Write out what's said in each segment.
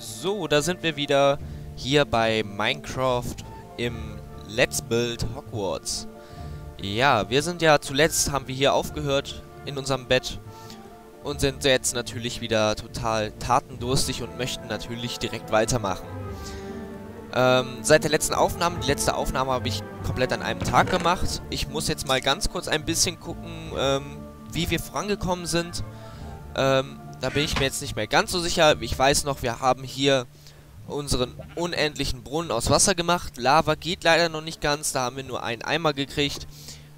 So, da sind wir wieder hier bei Minecraft im Let's Build Hogwarts. Ja, wir sind ja zuletzt, haben wir hier aufgehört in unserem Bett und sind jetzt natürlich wieder total tatendurstig und möchten natürlich direkt weitermachen. Seit der letzten Aufnahme, die letzte Aufnahme habe ich komplett an einem Tag gemacht. Ich muss jetzt mal ganz kurz ein bisschen gucken, wie wir vorangekommen sind. Da bin ich mir jetzt nicht mehr ganz so sicher. Ich weiß noch, wir haben hier unseren unendlichen Brunnen aus Wasser gemacht. Lava geht leider noch nicht ganz. Da haben wir nur einen Eimer gekriegt.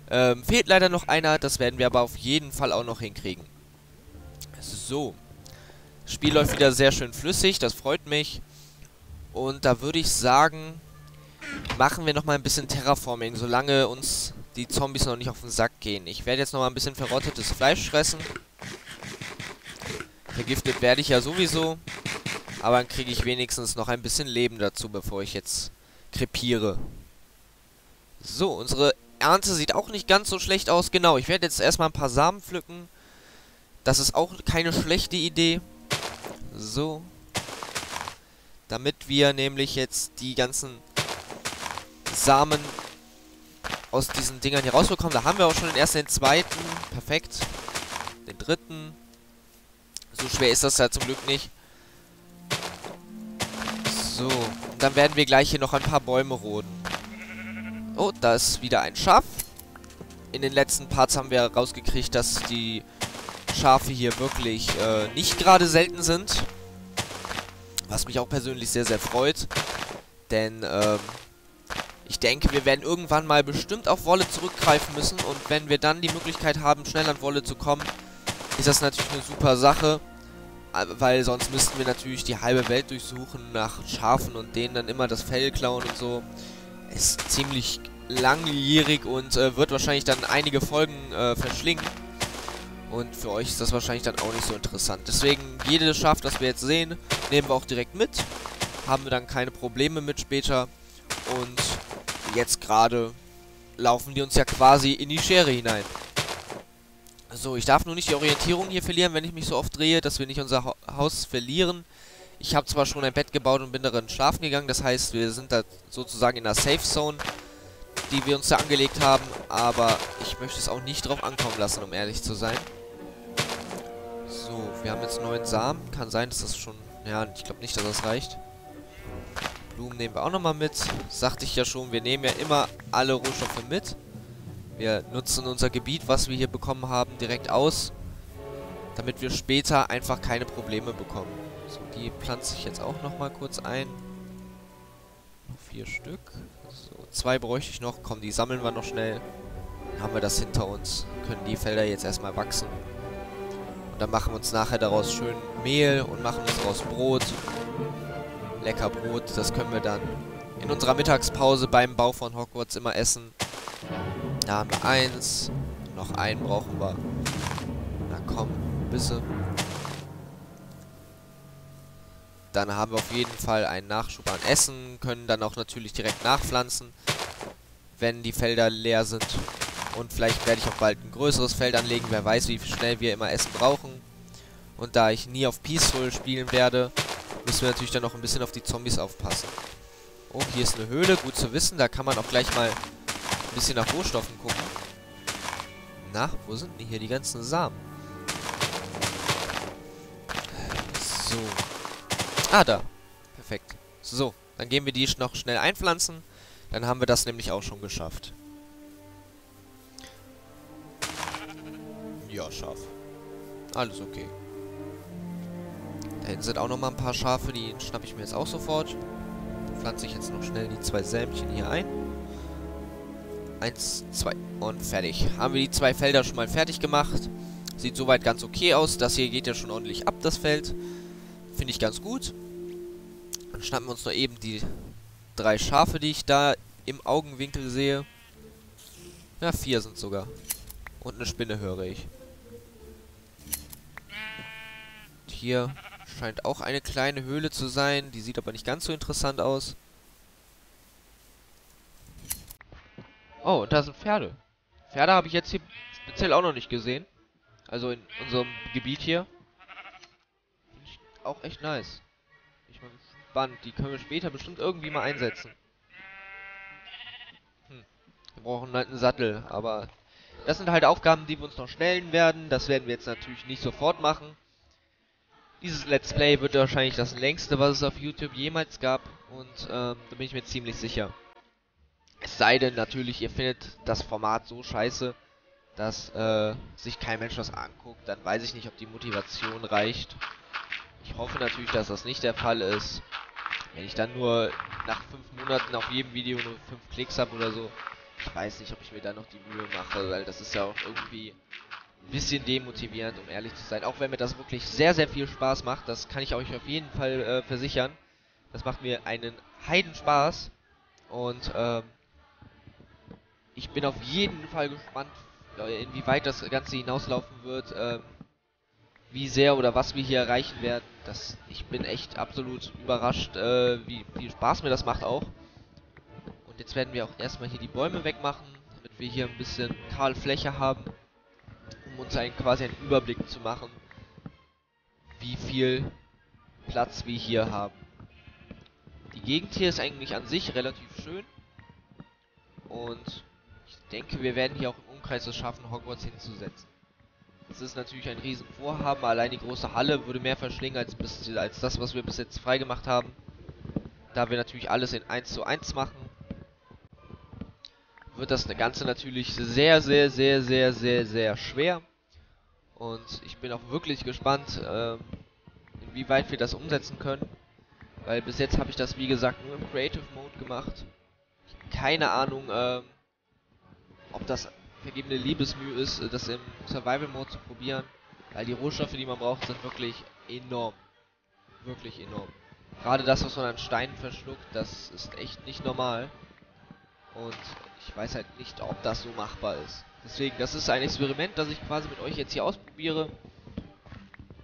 Fehlt leider noch einer. Das werden wir aber auf jeden Fall auch noch hinkriegen. So. Das Spiel läuft wieder sehr schön flüssig. Das freut mich. Und da würde ich sagen, machen wir nochmal ein bisschen Terraforming, solange uns die Zombies noch nicht auf den Sack gehen. Ich werde jetzt nochmal ein bisschen verrottetes Fleisch fressen. Vergiftet werde ich ja sowieso, aber dann kriege ich wenigstens noch ein bisschen Leben dazu, bevor ich jetzt krepiere. So, unsere Ernte sieht auch nicht ganz so schlecht aus. Genau, ich werde jetzt erstmal ein paar Samen pflücken. Das ist auch keine schlechte Idee. So. Damit wir nämlich jetzt die ganzen Samen aus diesen Dingern hier rausbekommen. Da haben wir auch schon den ersten, den zweiten. Perfekt. Den dritten. So schwer ist das ja zum Glück nicht. So, dann werden wir gleich hier noch ein paar Bäume roden. Oh, da ist wieder ein Schaf. In den letzten Parts haben wir rausgekriegt, dass die Schafe hier wirklich nicht gerade selten sind. Was mich auch persönlich sehr, sehr freut. Denn ich denke, wir werden irgendwann mal bestimmt auf Wolle zurückgreifen müssen. Und wenn wir dann die Möglichkeit haben, schnell an Wolle zu kommen, ist das natürlich eine super Sache, weil sonst müssten wir natürlich die halbe Welt durchsuchen nach Schafen und denen dann immer das Fell klauen und so. Ist ziemlich langjährig und wird wahrscheinlich dann einige Folgen verschlingen. Und für euch ist das wahrscheinlich dann auch nicht so interessant. Deswegen, jedes Schaf, das wir jetzt sehen, nehmen wir auch direkt mit. Haben wir dann keine Probleme mit später. Und jetzt gerade laufen die uns ja quasi in die Schere hinein. So, ich darf nur nicht die Orientierung hier verlieren, wenn ich mich so oft drehe, dass wir nicht unser Haus verlieren. Ich habe zwar schon ein Bett gebaut und bin darin schlafen gegangen, das heißt, wir sind da sozusagen in der Safe Zone, die wir uns da angelegt haben, aber ich möchte es auch nicht drauf ankommen lassen, um ehrlich zu sein. So, wir haben jetzt 9 Samen. Kann sein, dass das schon... Ja, ich glaube nicht, dass das reicht. Blumen nehmen wir auch nochmal mit. Sagte ich ja schon, wir nehmen ja immer alle Rohstoffe mit. Wir nutzen unser Gebiet, was wir hier bekommen haben, direkt aus, damit wir später einfach keine Probleme bekommen. So, die pflanze ich jetzt auch nochmal kurz ein. Noch 4 Stück. So, 2 bräuchte ich noch. Komm, die sammeln wir noch schnell. Dann haben wir das hinter uns. Können die Felder jetzt erstmal wachsen. Und dann machen wir uns nachher daraus schön Mehl und machen uns daraus Brot. Lecker Brot. Das können wir dann in unserer Mittagspause beim Bau von Hogwarts immer essen. Da haben wir 1. Noch einen brauchen wir. Na komm, bisschen. Dann haben wir auf jeden Fall einen Nachschub an Essen. Können dann auch natürlich direkt nachpflanzen, wenn die Felder leer sind. Und vielleicht werde ich auch bald ein größeres Feld anlegen. Wer weiß, wie schnell wir immer Essen brauchen. Und da ich nie auf Peaceful spielen werde, müssen wir natürlich dann noch ein bisschen auf die Zombies aufpassen. Oh, hier ist eine Höhle. Gut zu wissen. Da kann man auch gleich mal bisschen nach Rohstoffen gucken. Na, wo sind denn hier die ganzen Samen? So. Ah, da. Perfekt. So, dann gehen wir die noch schnell einpflanzen. Dann haben wir das nämlich auch schon geschafft. Ja, scharf. Alles okay. Da hinten sind auch nochmal ein paar Schafe. Die schnappe ich mir jetzt auch sofort. Pflanze ich jetzt noch schnell die 2 Sämchen hier ein. 1, 2 und fertig. Haben wir die 2 Felder schon mal fertig gemacht. Sieht soweit ganz okay aus. Das hier geht ja schon ordentlich ab, das Feld. Finde ich ganz gut. Dann schnappen wir uns noch eben die 3 Schafe, die ich da im Augenwinkel sehe. Ja, 4 sind sogar. Und eine Spinne höre ich. Und hier scheint auch eine kleine Höhle zu sein. Die sieht aber nicht ganz so interessant aus. Oh, und da sind Pferde. Pferde habe ich jetzt hier speziell auch noch nicht gesehen. Also in unserem Gebiet hier. Finde ich auch echt nice. Bin ich mal gespannt. Die können wir später bestimmt irgendwie mal einsetzen. Wir brauchen halt einen Sattel, aber das sind halt Aufgaben, die wir uns noch stellen werden. Das werden wir jetzt natürlich nicht sofort machen. Dieses Let's Play wird wahrscheinlich das längste, was es auf YouTube jemals gab. Und da bin ich mir ziemlich sicher. Es sei denn natürlich, ihr findet das Format so scheiße, dass sich kein Mensch das anguckt. Dann weiß ich nicht, ob die Motivation reicht. Ich hoffe natürlich, dass das nicht der Fall ist. Wenn ich dann nur nach 5 Monaten auf jedem Video nur 5 Klicks habe oder so, ich weiß nicht, ob ich mir da noch die Mühe mache, weil das ist ja auch irgendwie ein bisschen demotivierend, um ehrlich zu sein. Auch wenn mir das wirklich sehr, sehr viel Spaß macht, das kann ich euch auf jeden Fall versichern. Das macht mir einen Heidenspaß und ich bin auf jeden Fall gespannt, inwieweit das Ganze hinauslaufen wird, wie sehr oder was wir hier erreichen werden. Ich bin echt absolut überrascht, wie viel Spaß mir das macht auch. Und jetzt werden wir auch erstmal hier die Bäume wegmachen, damit wir hier ein bisschen kahle Fläche haben, um uns quasi einen Überblick zu machen, wie viel Platz wir hier haben. Die Gegend hier ist eigentlich an sich relativ schön. Und ich denke, wir werden hier auch im Umkreis es schaffen, Hogwarts hinzusetzen. Das ist natürlich ein riesen Vorhaben. Allein die große Halle würde mehr verschlingen als das, was wir bis jetzt freigemacht haben. Da wir natürlich alles in 1:1 machen, wird das Ganze natürlich sehr, sehr, sehr, sehr, sehr, sehr schwer. Und ich bin auch wirklich gespannt, inwieweit wir das umsetzen können. Weil bis jetzt habe ich das, wie gesagt, nur im Creative Mode gemacht. Keine Ahnung, ob das vergebene Liebesmühe ist, das im Survival Mode zu probieren, weil die Rohstoffe, die man braucht, sind wirklich enorm. Wirklich enorm. Gerade das, was man an Steinen verschluckt, das ist echt nicht normal. Und ich weiß halt nicht, ob das so machbar ist. Deswegen, das ist ein Experiment, das ich quasi mit euch jetzt hier ausprobiere.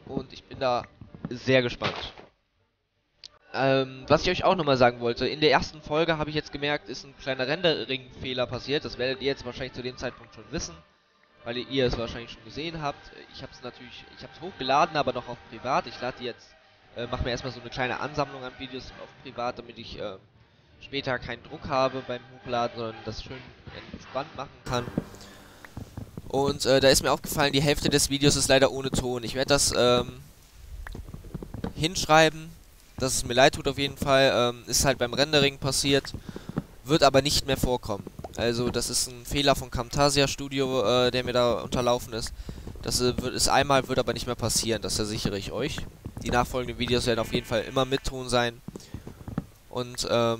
Und ich bin da sehr gespannt. Was ich euch auch nochmal sagen wollte, in der ersten Folge habe ich jetzt gemerkt, ist ein kleiner Rendering-Fehler passiert. Das werdet ihr jetzt wahrscheinlich zu dem Zeitpunkt schon wissen, weil ihr es wahrscheinlich schon gesehen habt. Ich habe es hochgeladen, aber noch auf privat. Ich lade jetzt, mache mir erstmal so eine kleine Ansammlung an Videos auf privat, damit ich später keinen Druck habe beim Hochladen, sondern das schön entspannt machen kann. Und da ist mir aufgefallen, die Hälfte des Videos ist leider ohne Ton. Ich werde das hinschreiben. Dass es mir leid tut auf jeden Fall, ist halt beim Rendering passiert, wird aber nicht mehr vorkommen. Also das ist ein Fehler von Camtasia Studio, der mir da unterlaufen ist. Das ist einmal, wird aber nicht mehr passieren, das versichere ich euch. Die nachfolgenden Videos werden auf jeden Fall immer mit Ton sein. Und da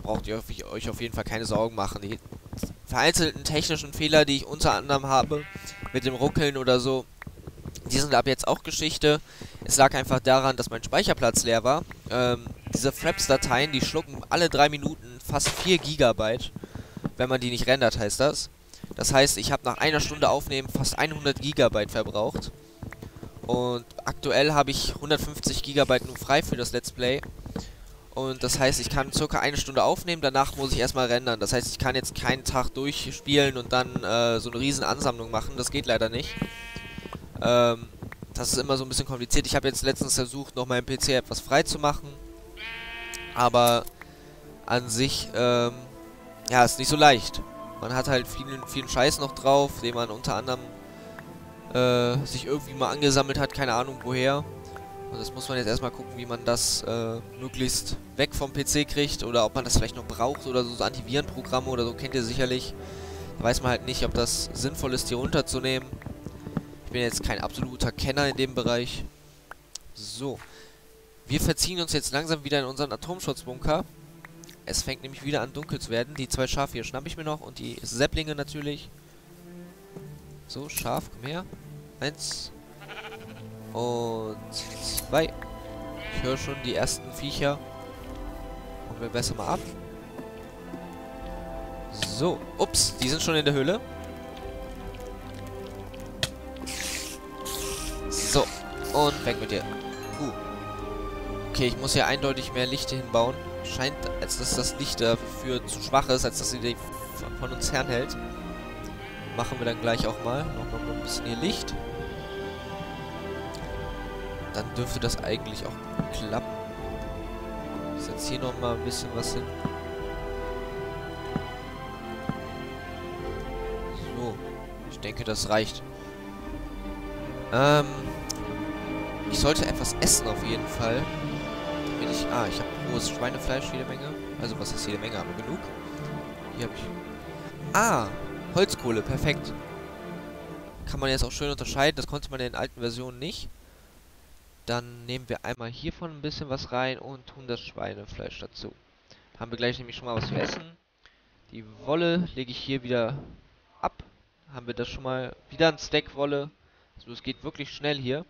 braucht ihr euch auf jeden Fall keine Sorgen machen. Die vereinzelten technischen Fehler, die ich unter anderem habe, mit dem Ruckeln oder so, die sind ab jetzt auch Geschichte. Es lag einfach daran, dass mein Speicherplatz leer war. Diese Fraps-Dateien, die schlucken alle 3 Minuten fast 4 Gigabyte. Wenn man die nicht rendert, heißt das. Das heißt, ich habe nach einer Stunde Aufnehmen fast 100 Gigabyte verbraucht. Und aktuell habe ich 150 Gigabyte nur frei für das Let's Play. Und das heißt, ich kann circa eine Stunde aufnehmen, danach muss ich erstmal rendern. Das heißt, ich kann jetzt keinen Tag durchspielen und dann so eine riesen Ansammlung machen. Das geht leider nicht. Das ist immer so ein bisschen kompliziert. Ich habe jetzt letztens versucht, noch meinen PC etwas frei zu machen. Aber an sich, ja, ist nicht so leicht. Man hat halt vielen Scheiß noch drauf, den man unter anderem sich irgendwie mal angesammelt hat, keine Ahnung woher. Und das muss man jetzt erstmal gucken, wie man das möglichst weg vom PC kriegt oder ob man das vielleicht noch braucht oder so, so Antivirenprogramme oder so, kennt ihr sicherlich. Da weiß man halt nicht, ob das sinnvoll ist, hier runterzunehmen. Ich bin jetzt kein absoluter Kenner in dem Bereich. So. Wir verziehen uns jetzt langsam wieder in unseren Atomschutzbunker. Es fängt nämlich wieder an dunkel zu werden. Die 2 Schafe hier schnappe ich mir noch und die Sepplinge natürlich. So, Schaf, komm her. 1. Und 2. Ich höre schon die ersten Viecher. Holen wir besser mal ab. So. Ups, die sind schon in der Höhle. So, und weg mit dir. Okay, ich muss hier eindeutig mehr Lichter hinbauen. Scheint, als dass das Licht dafür zu schwach ist, als dass sie die von uns fernhält. Machen wir dann gleich auch mal. Noch mal ein bisschen hier Licht. Dann dürfte das eigentlich auch klappen. Setz hier nochmal ein bisschen was hin. So, ich denke, das reicht. Ich sollte etwas essen auf jeden Fall. Damit ich, ich habe rohes Schweinefleisch, jede Menge. Also was ist jede Menge, aber genug. Hier habe ich... Holzkohle, perfekt. Kann man jetzt auch schön unterscheiden, das konnte man in den alten Versionen nicht. Dann nehmen wir einmal hiervon ein bisschen was rein und tun das Schweinefleisch dazu. Haben wir gleich nämlich schon mal was zu essen. Die Wolle lege ich hier wieder ab. Haben wir das schon mal wieder ein Stack Wolle. Also es geht wirklich schnell hier.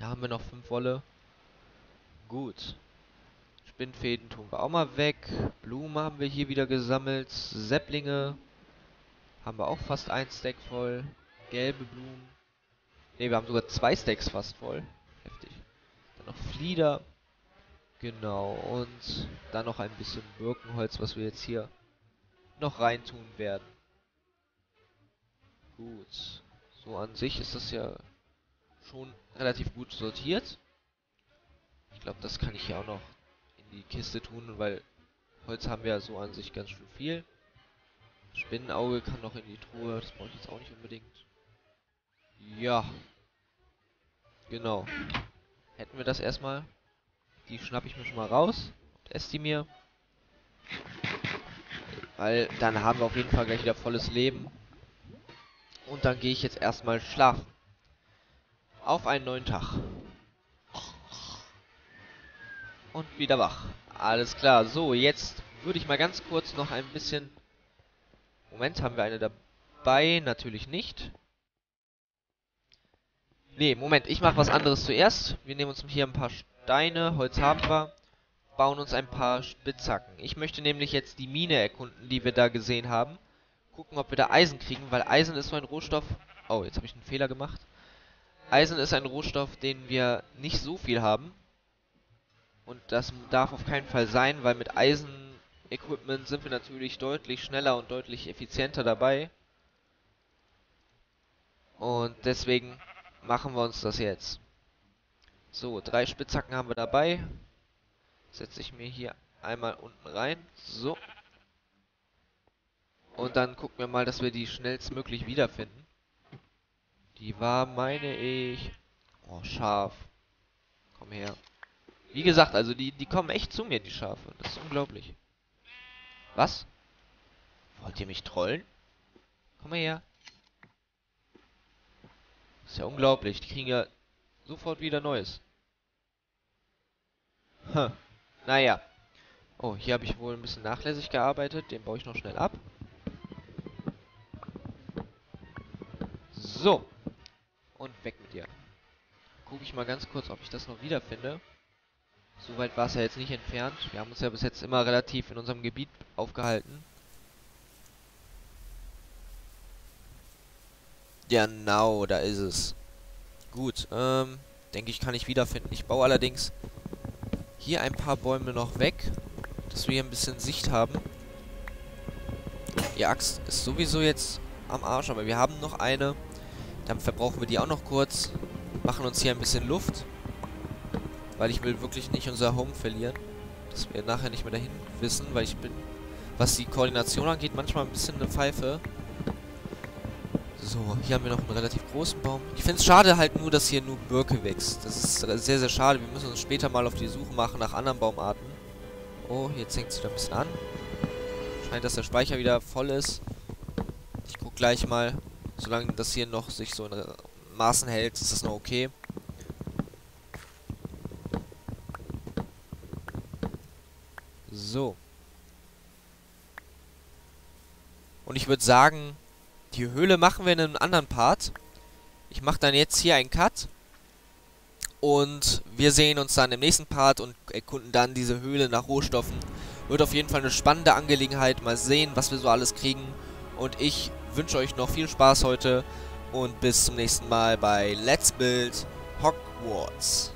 Da haben wir noch 5 Wolle. Gut. Spinnfäden tun wir auch mal weg. Blumen haben wir hier wieder gesammelt. Säpplinge. Haben wir auch fast ein Stack voll. Gelbe Blumen. Ne, wir haben sogar 2 Stacks fast voll. Heftig. Dann noch Flieder. Genau. Und dann noch ein bisschen Birkenholz, was wir jetzt hier noch reintun werden. Gut. So an sich ist das ja schon relativ gut sortiert. Ich glaube, das kann ich ja auch noch in die Kiste tun, weil Holz haben wir ja so an sich ganz schön viel. Spinnenauge kann noch in die Truhe, das brauche ich jetzt auch nicht unbedingt. Ja. Genau. Hätten wir das erstmal. Die schnappe ich mir schon mal raus und esse die mir. Weil dann haben wir auf jeden Fall gleich wieder volles Leben. Und dann gehe ich jetzt erstmal schlafen. Auf einen neuen Tag. Und wieder wach. Alles klar. So, jetzt würde ich mal ganz kurz noch ein bisschen... Moment, haben wir eine dabei? Natürlich nicht. Ne, Moment, ich mache was anderes zuerst. Wir nehmen uns hier ein paar Steine, Holz haben wir. Bauen uns ein paar Spitzhacken. Ich möchte nämlich jetzt die Mine erkunden, die wir da gesehen haben. Gucken, ob wir da Eisen kriegen, weil Eisen ist so ein Rohstoff... Oh, jetzt habe ich einen Fehler gemacht. Eisen ist ein Rohstoff, den wir nicht so viel haben. Und das darf auf keinen Fall sein, weil mit Eisen-Equipment sind wir natürlich deutlich schneller und deutlich effizienter dabei. Und deswegen machen wir uns das jetzt. So, 3 Spitzhacken haben wir dabei. Setze ich mir hier einmal unten rein. So. Und dann gucken wir mal, dass wir die schnellstmöglich wiederfinden. Die war, meine ich... Oh, scharf. Komm her. Wie gesagt, also die kommen echt zu mir, die Schafe. Das ist unglaublich. Was? Wollt ihr mich trollen? Komm mal her. Das ist ja unglaublich. Die kriegen ja sofort wieder Neues. Naja. Oh, hier habe ich wohl ein bisschen nachlässig gearbeitet. Den baue ich noch schnell ab. So, und weg mit dir. Gucke ich mal ganz kurz, ob ich das noch wiederfinde. So weit war es ja jetzt nicht entfernt. Wir haben uns ja bis jetzt immer relativ in unserem Gebiet aufgehalten. Genau, da ist es. Gut, denke ich, kann ich wiederfinden. Ich baue allerdings hier ein paar Bäume noch weg, dass wir hier ein bisschen Sicht haben. Die Axt ist sowieso jetzt am Arsch, aber wir haben noch eine. Dann verbrauchen wir die auch noch kurz. Machen uns hier ein bisschen Luft. Weil ich will wirklich nicht unser Home verlieren. Dass wir nachher nicht mehr dahin wissen. Weil ich bin, was die Koordination angeht, manchmal ein bisschen eine Pfeife. So, hier haben wir noch einen relativ großen Baum. Ich finde es schade halt nur, dass hier nur Birke wächst. Das ist sehr, sehr schade. Wir müssen uns später mal auf die Suche machen nach anderen Baumarten. Oh, jetzt hängt es wieder ein bisschen an. Scheint, dass der Speicher wieder voll ist. Ich gucke gleich mal. Solange das hier noch sich so in Maßen hält, ist das noch okay. So. Und ich würde sagen, die Höhle machen wir in einem anderen Part. Ich mache dann jetzt hier einen Cut. Und wir sehen uns dann im nächsten Part und erkunden dann diese Höhle nach Rohstoffen. Wird auf jeden Fall eine spannende Angelegenheit. Mal sehen, was wir so alles kriegen. Und ich wünsche euch noch viel Spaß heute und bis zum nächsten Mal bei Let's Build Hogwarts.